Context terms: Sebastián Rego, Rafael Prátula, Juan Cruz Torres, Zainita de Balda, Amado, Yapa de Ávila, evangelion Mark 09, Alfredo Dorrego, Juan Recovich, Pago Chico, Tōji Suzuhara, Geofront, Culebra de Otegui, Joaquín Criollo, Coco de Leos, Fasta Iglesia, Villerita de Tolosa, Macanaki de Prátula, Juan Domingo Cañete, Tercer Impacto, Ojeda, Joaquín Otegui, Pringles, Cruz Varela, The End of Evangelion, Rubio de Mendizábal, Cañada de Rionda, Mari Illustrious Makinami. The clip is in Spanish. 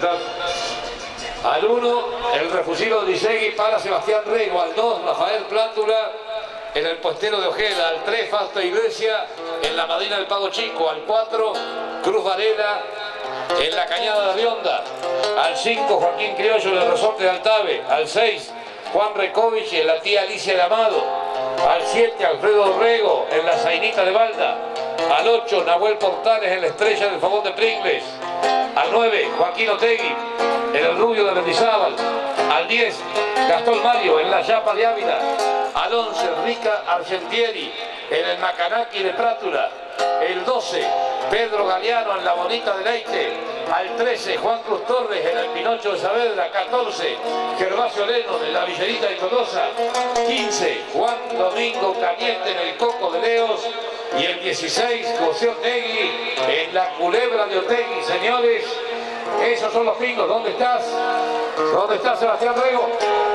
voluntad. Al 1, el refusivo de Otegui para Sebastián Rego. Al 2, Rafael Prátula en el postero de Ojeda. Al 3, Fasta Iglesia en la madrina del Pago Chico. Al 4, Cruz Varela en la Cañada de Rionda. Al 5, Joaquín Criollo en el Resorte de Altave. Al 6, Juan Recovich en la tía Alicia de Amado. Al 7, Alfredo Dorrego en la Zainita de Balda. Al 8, Nahuel Portales en la Estrella del Fogón de Pringles. Al 9, Joaquín Otegui en el Rubio de Mendizábal. Al 10, Gastón Mario en la Yapa de Ávila. Al 11, Enrica Argentieri en el Macanaki de Prátula. El 12, Pedro Galeano en la Bonita de Leite. Al 13, Juan Cruz Torres en el Pinocho de Saavedra. 14, Gervasio Leno en la Villerita de Tolosa. 15, Juan Domingo Cañete en el Coco de Leos. Y el 16, José Otegui en la Culebra de Otegui. Señores, esos son los pingos. ¿Dónde estás? ¿Dónde estás, Sebastián Rego?